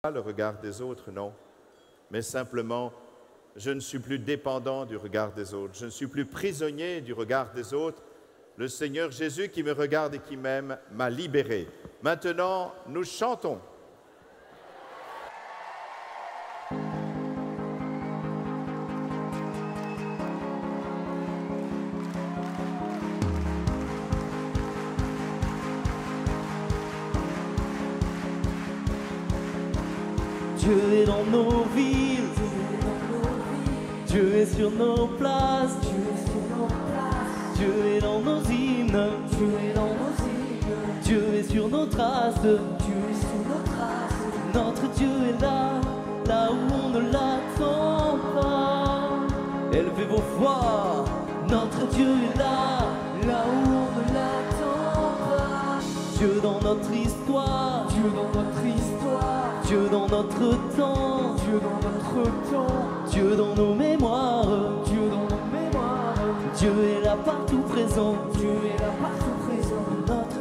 Pas le regard des autres, non, mais simplement, je ne suis plus dépendant du regard des autres, je ne suis plus prisonnier du regard des autres. Le Seigneur Jésus qui me regarde et qui m'aime m'a libéré. Maintenant, nous chantons. Dieu est dans nos villes, Dieu est sur nos places, Dieu est dans nos hymnes, Dieu est sur nos traces, notre Dieu est là, là où on ne l'attend pas. Élevez vos voix, notre Dieu est là, là où on ne l'attend pas. Dieu dans notre histoire, Dieu dans notre temps, Dieu dans nos mémoires, Dieu est là partout présent, notre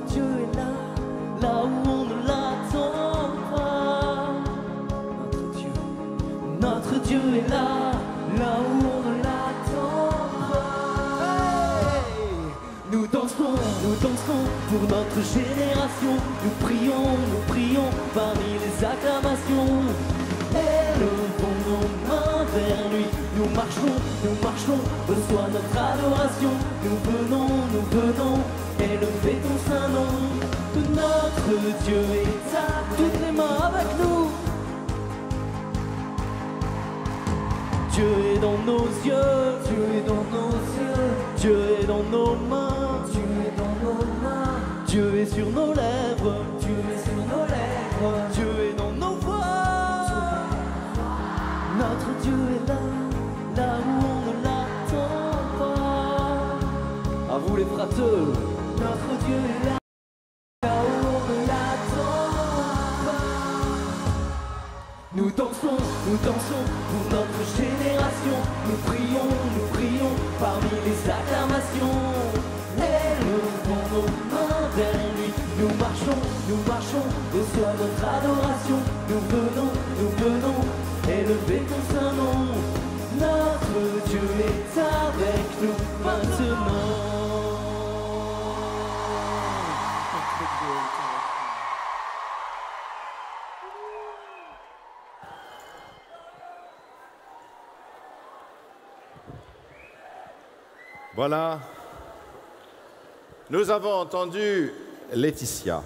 Dieu est là, là où on ne l'attend pas. Notre Dieu est là, là où on ne l'attend pas. Hey, nous dansons pour notre génération, nous prions parmi les acclamations. Élevons nos mains vers lui, nous marchons, reçois notre adoration. Nous venons, élevez ton saint nom. Notre Dieu est à toutes les mains avec nous. Dieu est dans nos yeux, Dieu est dans nos mains, Dieu est sur nos lèvres, Dieu est dans nos voix. Notre Dieu est là, là où on ne l'attend pas. À vous les frateux, notre Dieu est là, là où on ne l'attend pas. Nous dansons pour notre génération. Nous prions parmi les acclamations. Élevons nos mains vers lui. Nous marchons, reçois notre adoration. Nous venons, élevez ton saint nom. Notre Dieu est avec nous maintenant. Voilà, nous avons entendu Laetitia.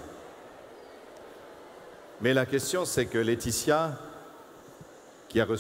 Mais la question, c'est que Laetitia, qui a reçu